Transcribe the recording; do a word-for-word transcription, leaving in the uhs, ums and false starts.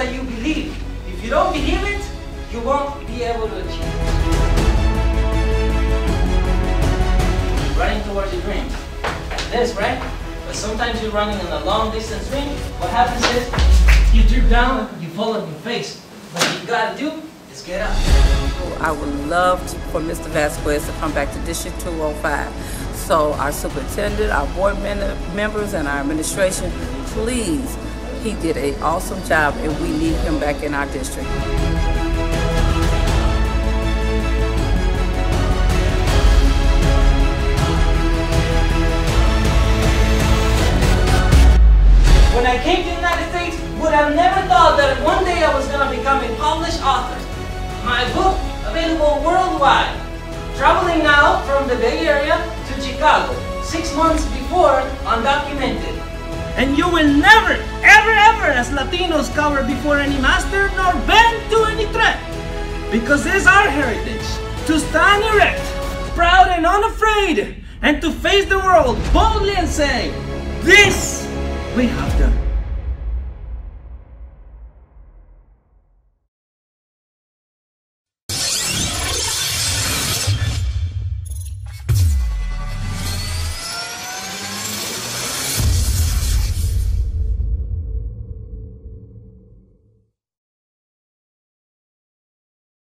that you believe. If you don't believe it, you won't be able to achieve it. Running towards your dreams. Like this, right? But sometimes you're running on a long distance ring. What happens is, you trip down, you fall on your face. What you gotta do is get up. I would love to, for Mister Vasquez to come back to District two oh five. So our superintendent, our board members, and our administration, please, he did an awesome job and we need him back in our district. When I came to the United States, would have never thought that one day I was going to become a published author. My book available worldwide. Traveling now from the Bay Area to Chicago, six months before Undocumented. And you will never, ever, ever as Latinos cower before any master nor bend to any threat. Because it's our heritage to stand erect, proud and unafraid, and to face the world boldly and saying, this we have done.